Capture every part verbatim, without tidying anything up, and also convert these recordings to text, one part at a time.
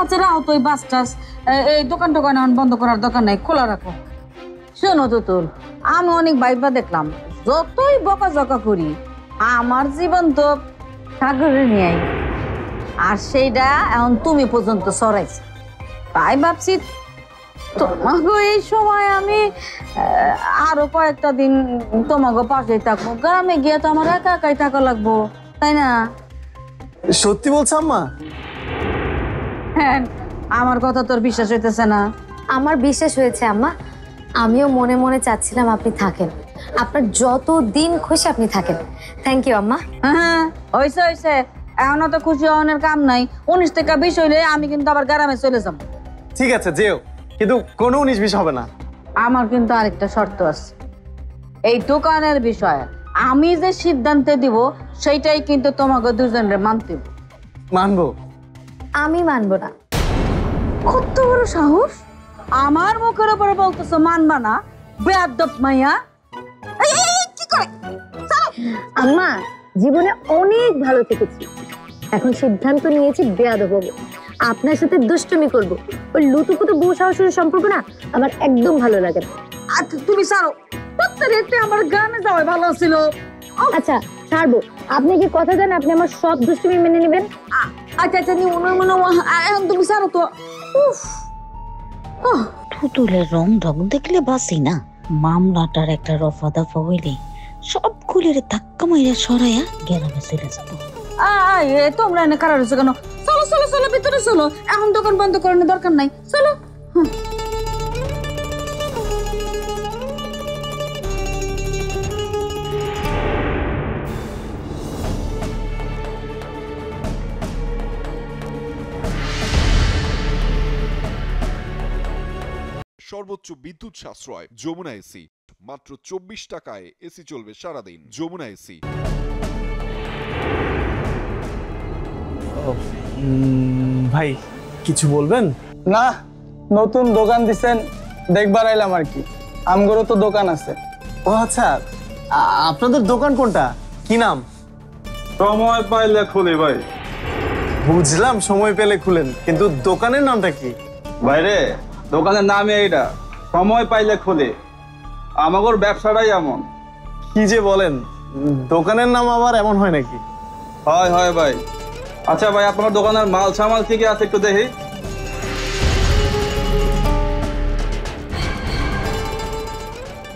আচ্ছা রাও তো এই বাস টাস, এই দোকান টোকান এখন বন্ধ করার দরকার নাই, খোলা রাখো। শোনো তুতুল, আমি অনেক বাইবা দেখলাম, যতই বকা জকা করি আমার জীবন তো সাগরে নিয়ে আই, আর সেইটা এখন তুমি পর্যন্ত সরাইছো। তাই ভাবছি তোমাকে এই সময় আমি আরো কয়েকটা দিন তোমাকে পাশে থাকবো, গ্রামে গিয়ে তো আমার একা একাই থাকা লাগবো, তাই না? সত্যি বলছ আম্মা? হ্যাঁ, আমার কথা তোর বিশ্বাস হইতেছে না? আমার বিশ্বাস হয়েছে আম্মা, আমিও মনে মনে চাচ্ছিলাম আপনি থাকেন, আপনার যত দিন খুশি আপনি থাকেন। থ্যাংক ইউ আম্মা। হ্যাঁ হয়েছে হয়েছে, এখনো তো খুশি হওয়ার কাম নাই, উনিশ থেকে বিশ হইলে আমি কিন্তু আবার গ্রামে চলে যাবো। ঠিক আছে যেও, কিন্তু কোনো উনিশ বিশ হবে না। আমার কিন্তু আরেকটা শর্ত আছে, এই দোকানের বিষয়ে আমি যে সিদ্ধান্ত দিব সেইটাই কিন্তু তোমাকে দুজনের মানতে হবে। মানবো? আমি মানবো না। কত বড় সাহস, আমার মুখের উপরে বলতেছো মানবা না? বেয়াদব মাইয়া। কি করে আম্মা, জীবনে অনেক ভালো থেকেছি, এখন সিদ্ধান্ত নিয়েছি বেয়াদব হবো, আপনার সাথে দুষ্টুমি করবো। ওই লুতুপুতু বউ শাশুড়ির সম্পর্ক না আমার একদম ভালো লাগে না। আচ্ছা তুমি ছাড়ো, প্রত্যেকটা আমার গ্রামে যাওয়া ভালো ছিল। আচ্ছা ছাড়বো, আপনি কি কথা দেন আপনি আমার সব দুষ্টুমি মেনে নেবেন? আচ্ছা আচ্ছা এখন তুমি ছাড়ো তো। পুতুলের রং ঢং দেখলে বাসি না, মামলাটার একটা রফা দফা হইলে সব খুলের ধাক্কা মাইরা সরাইয়া গ্রামে চলে যাবো। আয় তোমরা এনে কারা রয়েছো কেন? চলো চলো চলো ভিতরে চলো, এখন দোকান বন্ধ করানোর দরকার নাই, চলো। সর্বোচ্চ বিদ্যুৎ সাশ্রয় যমুনা এসি, মাত্র চব্বিশ টাকায় এসি চলবে সারাদিন। যমুনা এসি। ভাই কিছু বলবেন না? নতুন দোকান দিছেন দেখবার আইলাম আর কি, আমগরও তো দোকান আছে। ও আচ্ছা, আপনাদের দোকান কোনটা, কি নাম? সময় পাইলে খুলি ভাই। বুঝলাম সময় পেলে খুলেন, কিন্তু দোকানের নামটা কি? বাইরে দোকানের নামে এইটা, সময় পাইলে খুলে। আমাগর ব্যবসাটাই এমন। কি যে বলেন, দোকানের নাম আবার এমন হয় নাকি? হয় হয় ভাই। আচ্ছা ভাই, আপনার দোকানের মাল সামাল কি কি আছে একটু দেখি।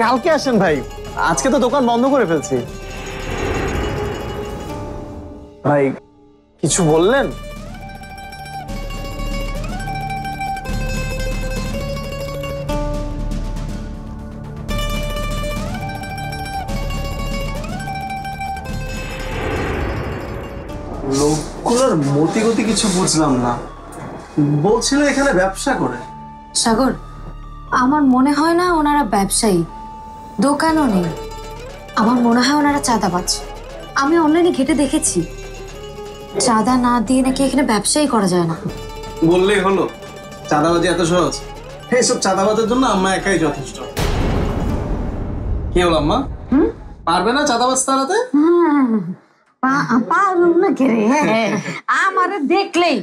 কালকে আসেন ভাই, আজকে তো দোকান বন্ধ করে ফেলছি। ভাই কিছু বললেন? লোকগুলোর মতিগতি কিছু বুঝলাম না, বলছিল এখানে ব্যবসা করে। সাগর, আমার মনে হয় না ওনারা ব্যবসায়ী, দোকানও নেই, আমার মনে হয় ওনারা চাঁদাবাজ। আমি অনলাইনে ঘেটে দেখেছি, চাঁদা না দিয়ে নাকি এখানে ব্যবসায়ী করা যায় না। বললেই হলো চাঁদাবাজি এত সহজ? এইসব চাঁদাবাজের জন্য আম্মা একাই যথেষ্ট। কি হলো আম্মা, পারবে না চাঁদাবাজ তাড়াতে? আমারে দেখলেই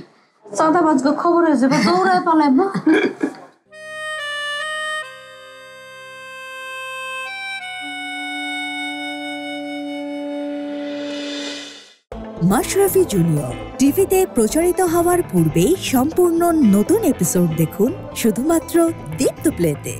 চাঁদাবাজ গো খবর হয়ে যাবে, দৌড়ায় পালাইবো। মাশরাফি জুনিয়র টিভিতে প্রচারিত হওয়ার পূর্বেই সম্পূর্ণ নতুন এপিসোড দেখুন শুধুমাত্র দীপ্ত প্লেতে।